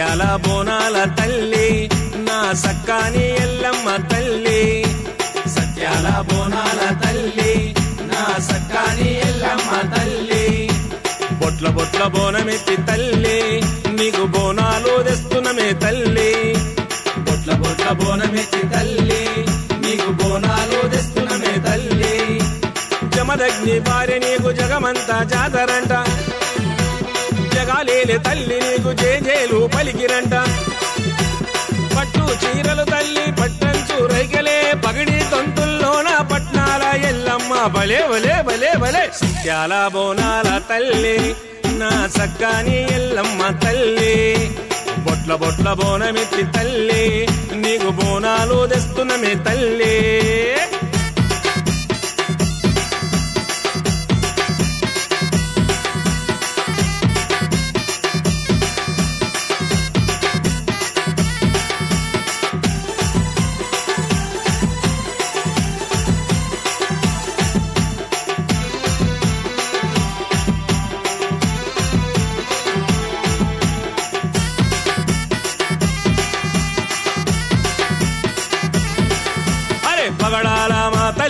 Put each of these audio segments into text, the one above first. ముత్యాల బోనాల తల్లి నా సక్కాని ఎల్లమ్మ తల్లి, సత్యాల బోనాల తల్లి నా సక్కాని ఎల్లమ్మ తల్లి. బొట్ల బొట్ల బోనమెత్తి తల్లి నీకు బోనాలు తెస్తున్నమే తల్లి, బొట్ల బొట్ల బోనమెత్తి తల్లి నీకు బోనాలు తెస్తున్నమే తల్లి. జమదగ్ని భార్య నీకు జగమంతా జాతరంట, జగాలేలే తల్లి నీకు జేజేలు పలికిరంట. పట్టు చీరలు తల్లి పట్టంచు రైకలే పగిడి తొంతుల్లోన పట్నాల ఎల్లమ్మ భలే భలే భలే భలే. సత్యాల బోనాల తల్లి నా సక్కాని ఎల్లమ్మ తల్లి, బొట్ల బొట్ల బోనమెత్తి తల్లి నీకు బోనాలు తెస్తున్నమే తల్లి.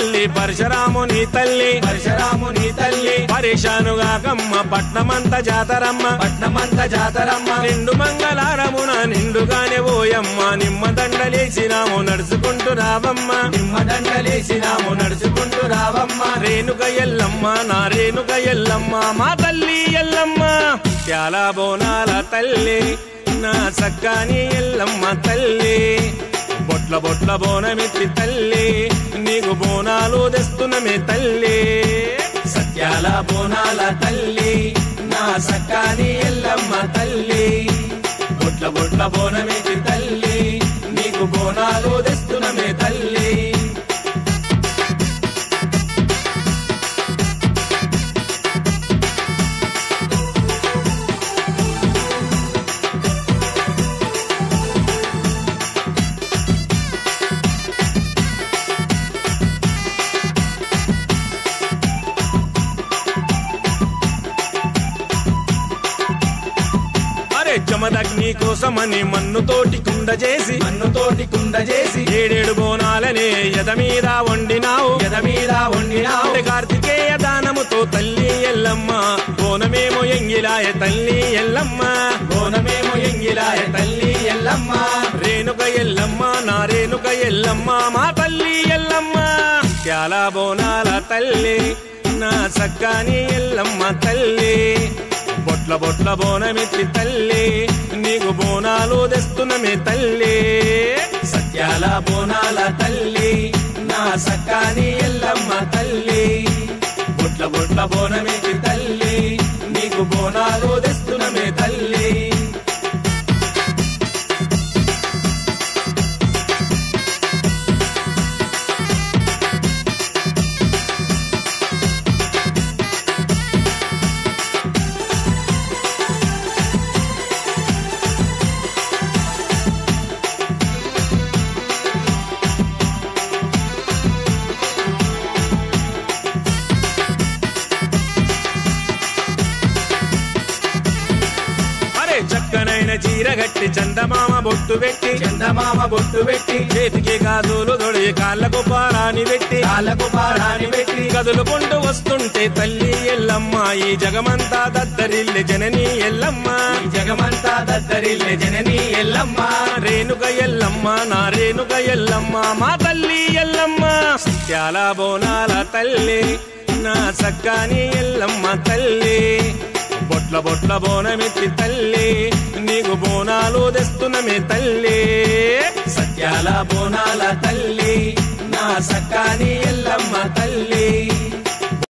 తల్లి పరశురాముని తల్లి, పరశురాముని తల్లి పరిశానుగా కమ్మ పట్నమంత జాతరమ్మ, పట్నమంత జాతరమ్మ. నిండు మంగళారమున నిండుగానే ఓయమ్మ నిమ్మ దండలేసినాము నడుచుకుంటూ రావమ్మ, నిమ్మ దండలేసినాము నడుచుకుంటూ రావమ్మ. రేణుక ఎల్లమ్మ నా రేణుక ఎల్లమ్మ మా తల్లి ఎల్లమ్మ, సత్యాల బోనాల తల్లి నా సక్కాని ఎల్లమ్మ తల్లి, బొట్ల బొట్ల బోనమెత్తి తల్లి నీకు బోనాలు తెస్తున్నమే తల్లి. సత్యాల బోనాల తల్లి నా సక్కాని ఎల్లమ్మ తల్లి, బొట్ల బొట్ల బోనమెత్తి తల్లి నీకు బోనాలు తెస్తున్నమే తల్లి. జమదగ్ని కోసమని మన్నుతోటి కుండ చేసి, మన్నుతోటి కుండ చేసి ఏడేడు బోనాలనే ఎద మీద వండినావు, ఎద మీద వండినావు. కార్తికేయ దానముతో తల్లి ఎల్లమ్మ బోనమేమో ఎంగిలాయ తల్లి ఎల్లమ్మ, బోనమేమో ఎంగిలాయ తల్లి ఎల్లమ్మ. రేణుక ఎల్లమ్మ నా రేణుక ఎల్లమ్మ మా తల్లి ఎల్లమ్మ, సత్యాల బోనాల తల్లి నా సక్కాని ఎల్లమ్మ తల్లి, బొట్ల బొట్ల బోనమెత్తి తల్లి నీకు బోనాలు తెస్తున్నమే తల్లి. సత్యాల బోనాల తల్లి నా సక్కాని ఎల్లమ్మ తల్లి, బొట్ల బొట్ల బోనమెత్తి తల్లి నీకు బోనాలు తెస్తున్నమే తల్లి. చక్కనైన చీరగట్టి చందమామ బొట్టు పెట్టి, చందమామ బొట్టు పెట్టి చేతికి గాజులు దొడి కాళ్ళకు పారాని పెట్టి, కాళ్ళకు పారాని పెట్టి కదులుకుంటూ వస్తుంటే తల్లి ఎల్లమ్మ ఈ జగమంతా దద్దరిల్లె జననీ ఎల్లమ్మ, జగమంతా దద్దరిల్లె జననీ ఎల్లమ్మ. రేణుక ఎల్లమ్మ నా రేణుక ఎల్లమ్మ మా తల్లి ఎల్లమ్మ, సత్యాల బోనాల తల్లి నా సక్కాని ఎల్లమ్మ తల్లి, బొట్ల బొట్ల బోనమెత్తి తల్లి నీకు బోనాలు తెస్తున్నమే తల్లి. సత్యాల బోనాల తల్లి నా సక్కాని ఎల్లమ్మ తల్లి.